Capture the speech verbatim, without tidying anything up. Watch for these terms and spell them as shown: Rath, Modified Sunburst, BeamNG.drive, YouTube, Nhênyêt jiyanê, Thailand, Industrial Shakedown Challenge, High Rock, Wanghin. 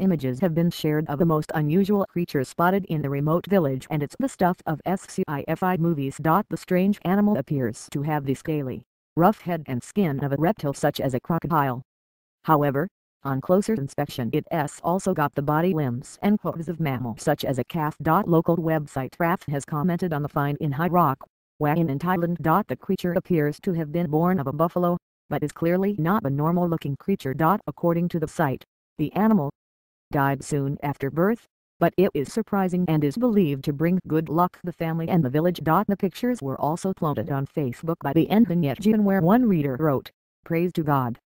Images have been shared of the most unusual creatures spotted in the remote village, and it's the stuff of sci-fi movies. The strange animal appears to have the scaly, rough head and skin of a reptile such as a crocodile. However, on closer inspection it's also got the body, limbs and hooves of mammals such as a calf. Local website Rath has commented on the find in High Rock, Wanghin in Thailand. The creature appears to have been born of a buffalo, but is clearly not a normal looking creature. According to the site, the animal died soon after birth, but it is surprising and is believed to bring good luck to the family and the village. The pictures were also uploaded on Facebook by the Nhênyêt jiyanê, where one reader wrote, "Praise to God.